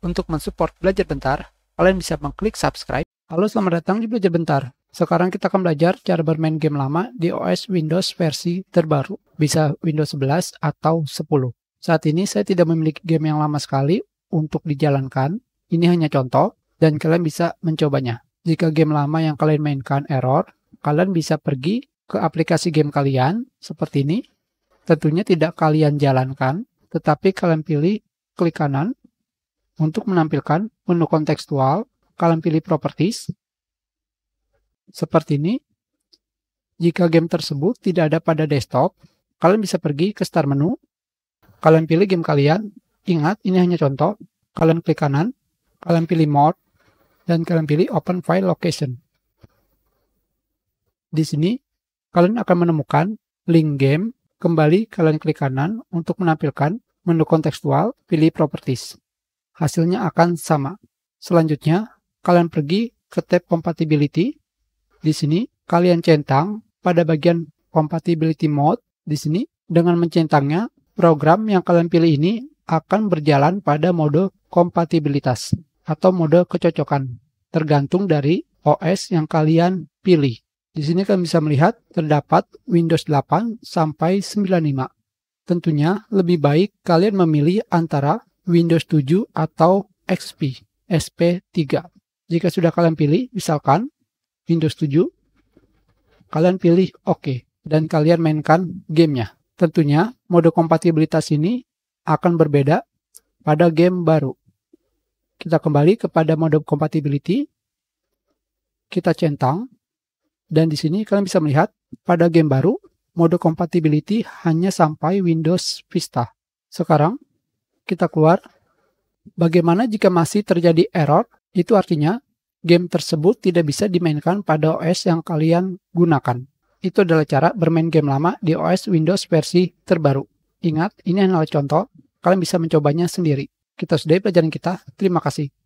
untuk mensupport Belajar Bentar, kalian bisa mengklik subscribe. Halo, selamat datang di Belajar Bentar. Sekarang kita akan belajar cara bermain game lama di OS Windows versi terbaru, bisa Windows 11 atau 10. Saat ini saya tidak memiliki game yang lama sekali untuk dijalankan, ini hanya contoh dan kalian bisa mencobanya. Jika game lama yang kalian mainkan error, kalian bisa pergi ke aplikasi game kalian seperti ini. Tentunya tidak kalian jalankan, tetapi kalian pilih klik kanan untuk menampilkan menu kontekstual, kalian pilih properties. Seperti ini, jika game tersebut tidak ada pada desktop, kalian bisa pergi ke start menu, kalian pilih game kalian, ingat ini hanya contoh, kalian klik kanan, kalian pilih mode, dan kalian pilih open file location. Di sini, kalian akan menemukan link game, kembali kalian klik kanan untuk menampilkan menu kontekstual, pilih properties. Hasilnya akan sama. Selanjutnya, kalian pergi ke tab compatibility. Di sini, kalian centang pada bagian compatibility mode. Di sini, dengan mencentangnya, program yang kalian pilih ini akan berjalan pada mode kompatibilitas atau mode kecocokan, tergantung dari OS yang kalian pilih. Di sini kalian bisa melihat terdapat Windows 8 sampai 95. Tentunya lebih baik kalian memilih antara Windows 7 atau XP, SP3. Jika sudah kalian pilih, misalkan Windows 7, kalian pilih OK, dan kalian mainkan gamenya. Tentunya, mode kompatibilitas ini akan berbeda pada game baru. Kita kembali kepada mode compatibility, kita centang, dan di sini kalian bisa melihat pada game baru, mode compatibility hanya sampai Windows Vista. Sekarang, kita keluar. Bagaimana jika masih terjadi error? Itu artinya, game tersebut tidak bisa dimainkan pada OS yang kalian gunakan. Itu adalah cara bermain game lama di OS Windows versi terbaru. Ingat, ini adalah contoh. Kalian bisa mencobanya sendiri. Kita sudahi pelajaran kita. Terima kasih.